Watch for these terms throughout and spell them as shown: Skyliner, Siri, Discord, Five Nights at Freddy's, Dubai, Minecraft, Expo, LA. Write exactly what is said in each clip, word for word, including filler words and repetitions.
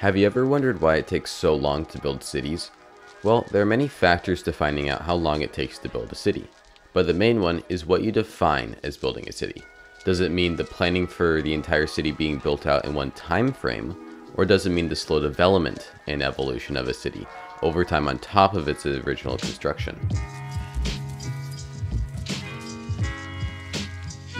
Have you ever wondered why it takes so long to build cities? Well, there are many factors to finding out how long it takes to build a city, but the main one is what you define as building a city. Does it mean the planning for the entire city being built out in one time frame, or does it mean the slow development and evolution of a city over time on top of its original construction?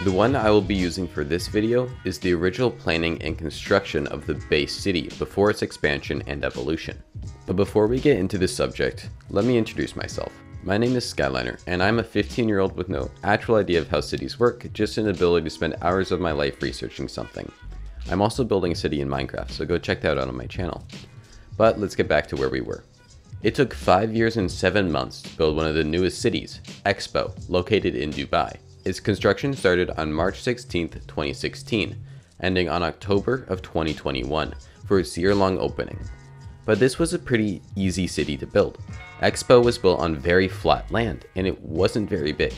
The one I will be using for this video is the original planning and construction of the base city before its expansion and evolution. But before we get into this subject, let me introduce myself. My name is Skyliner, and I'm a fifteen year old with no actual idea of how cities work, just an ability to spend hours of my life researching something. I'm also building a city in Minecraft, so go check that out on my channel. But let's get back to where we were. It took five years and seven months to build one of the newest cities, Expo, located in Dubai. Its construction started on March sixteenth, twenty sixteen, ending on October of twenty twenty-one for its year-long opening. But this was a pretty easy city to build. Expo was built on very flat land, and it wasn't very big.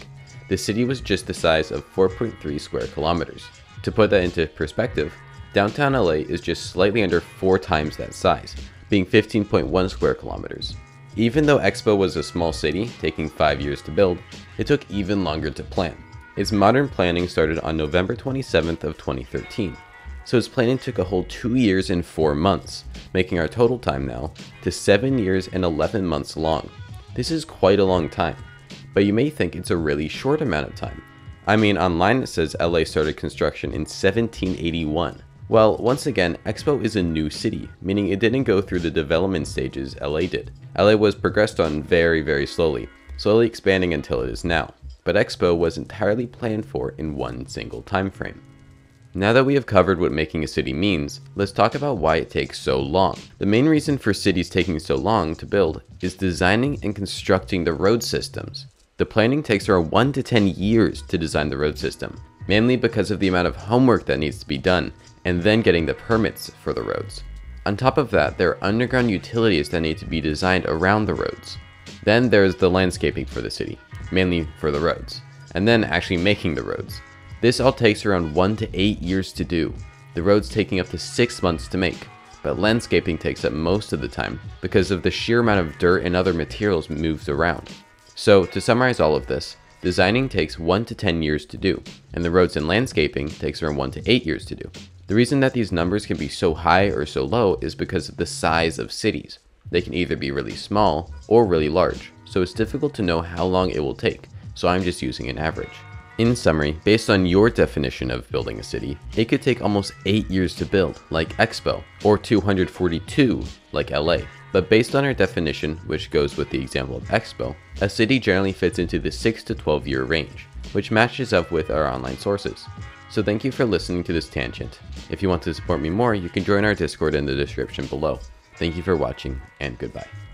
The city was just the size of four point three square kilometers. To put that into perspective, downtown L A is just slightly under four times that size, being fifteen point one square kilometers. Even though Expo was a small city, taking five years to build, it took even longer to plan. Its modern planning started on November twenty-seventh of twenty thirteen, so its planning took a whole two years and four months, making our total time now to seven years and eleven months long. This is quite a long time, but you may think it's a really short amount of time. I mean, online it says L A started construction in seventeen eighty-one. Well, once again, Expo is a new city, meaning it didn't go through the development stages L A did. L A was progressed on very, very slowly, slowly expanding until it is now. But Expo was entirely planned for in one single time frame. Now that we have covered what making a city means, let's talk about why it takes so long. The main reason for cities taking so long to build is designing and constructing the road systems. The planning takes around one to ten years to design the road system, mainly because of the amount of homework that needs to be done, and then getting the permits for the roads. On top of that, there are underground utilities that need to be designed around the roads. Then there is the landscaping for the city, mainly for the roads, and then actually making the roads. This all takes around one to eight years to do, the roads taking up to six months to make, but landscaping takes up most of the time because of the sheer amount of dirt and other materials moved around. So to summarize all of this, designing takes one to ten years to do, and the roads and landscaping takes around one to eight years to do. The reason that these numbers can be so high or so low is because of the size of cities. They can either be really small or really large, so it's difficult to know how long it will take, so I'm just using an average. In summary, based on your definition of building a city, it could take almost eight years to build, like Expo, or two hundred forty-two, like L A. But based on our definition, which goes with the example of Expo, a city generally fits into the six to twelve year range, which matches up with our online sources. So thank you for listening to this tangent. If you want to support me more, you can join our Discord in the description below. Thank you for watching, and goodbye.